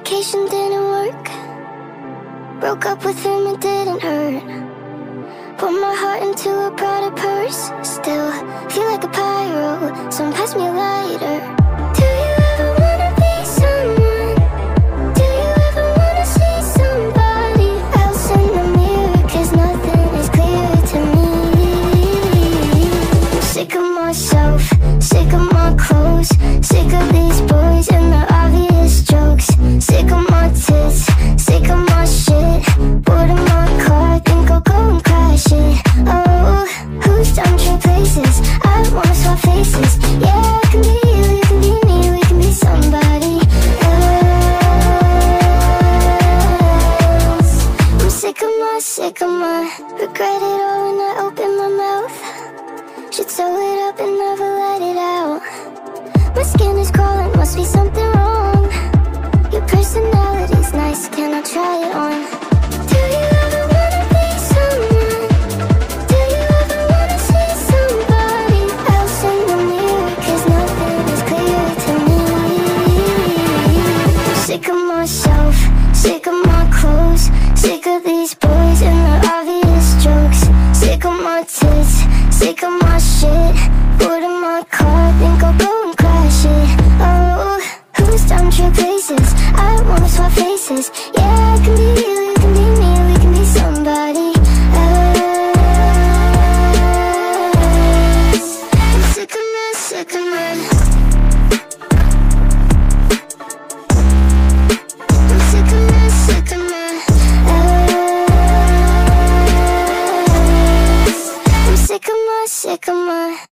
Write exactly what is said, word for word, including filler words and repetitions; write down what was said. vacation didn't work. Broke up with him, it didn't hurt. Put my heart into a Prada purse. Still feel like a pyro, so pass me a lighter. Do you ever wanna be someone? Do you ever wanna see somebody else in the mirror? Cause nothing is clear to me. I'm sick of myself, sick of my clothes, sick of these boys and their obvious jokes. Sick of my tits, sick of my shit. Bored of my car, think I'll go and crash it. Oh, who's done to places? I wanna swap faces. Yeah, I can be you, you can be me, we can be somebody else. I'm sick of my, sick of my. Regret it all when I open my mouth. Should sew it up and never let it out. My skin is crawling, must be something wrong. Your personality's nice, can I try it on? Do you ever wanna be someone? Do you ever wanna see somebody else in the mirror? Cause nothing is clear to me. I'm sick of myself, sick of my clothes, sick of these boys and their obvious jokes. Sick of my tits, sick of my shit. Bored of my car, think I'll go and crash it. Oh, who's done true places? I wanna swap faces. Yeah, I can be you, you can be me, we can be somebody else. I'm sick of my, sick of my. I'm sick of my, sick of my. I'm sick of my, sick of my.